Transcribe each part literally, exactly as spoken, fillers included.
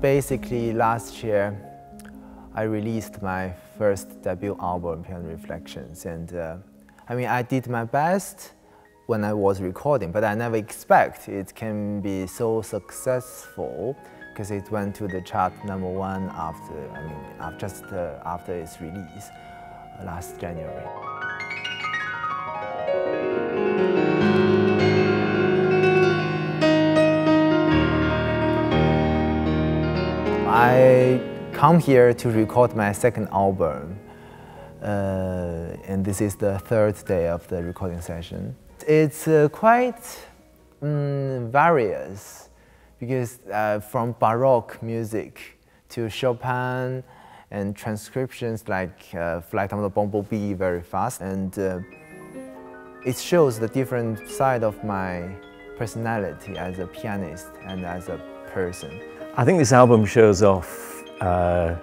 Basically, last year, I released my first debut album, Piano Reflections, and uh, I mean, I did my best when I was recording, but I never expect it can be so successful, because it went to the chart number one after, I mean, after, just uh, after its release uh, last January. I come here to record my second album, uh, and this is the third day of the recording session. It's uh, quite um, various, because uh, from Baroque music to Chopin and transcriptions like uh, Flight of the Bumblebee, very fast, and uh, it shows the different side of my personality as a pianist and as a person. I think this album shows off uh,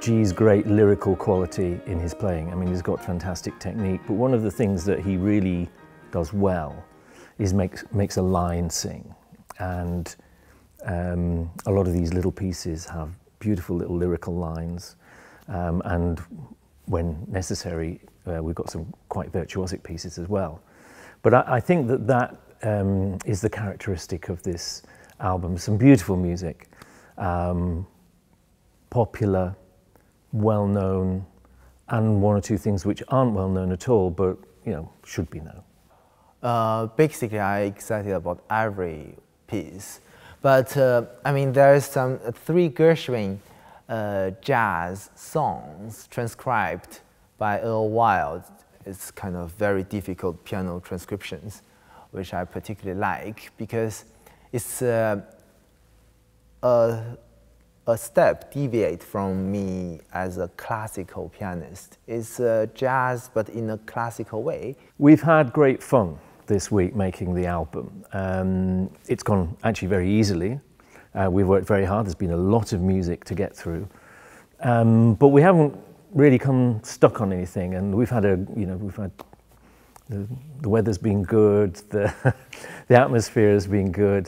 G's great lyrical quality in his playing. I mean, he's got fantastic technique, but one of the things that he really does well is makes, makes a line sing. And um, a lot of these little pieces have beautiful little lyrical lines. Um, and when necessary, uh, we've got some quite virtuosic pieces as well. But I, I think that that um, is the characteristic of this album, some beautiful music, um, popular, well-known, and one or two things which aren't well-known at all, but, you know, should be known. Uh, basically, I'm excited about every piece, but, uh, I mean, there's some uh, three Gershwin uh, jazz songs transcribed by Earl Wilde. It's kind of very difficult piano transcriptions, which I particularly like, because it's uh, a, a step deviate from me as a classical pianist. It's uh, jazz, but in a classical way. We've had great fun this week making the album. Um, it's gone actually very easily. Uh, we've worked very hard. There's been a lot of music to get through. Um, but we haven't really come stuck on anything, and we've had a, you know, we've had The, the weather's been good, the, the atmosphere has been good,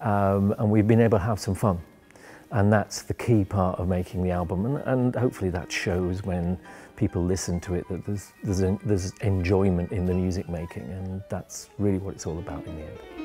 um, and we've been able to have some fun. And that's the key part of making the album, and, and hopefully that shows when people listen to it that there's, there's, a, there's enjoyment in the music making, and that's really what it's all about in the end.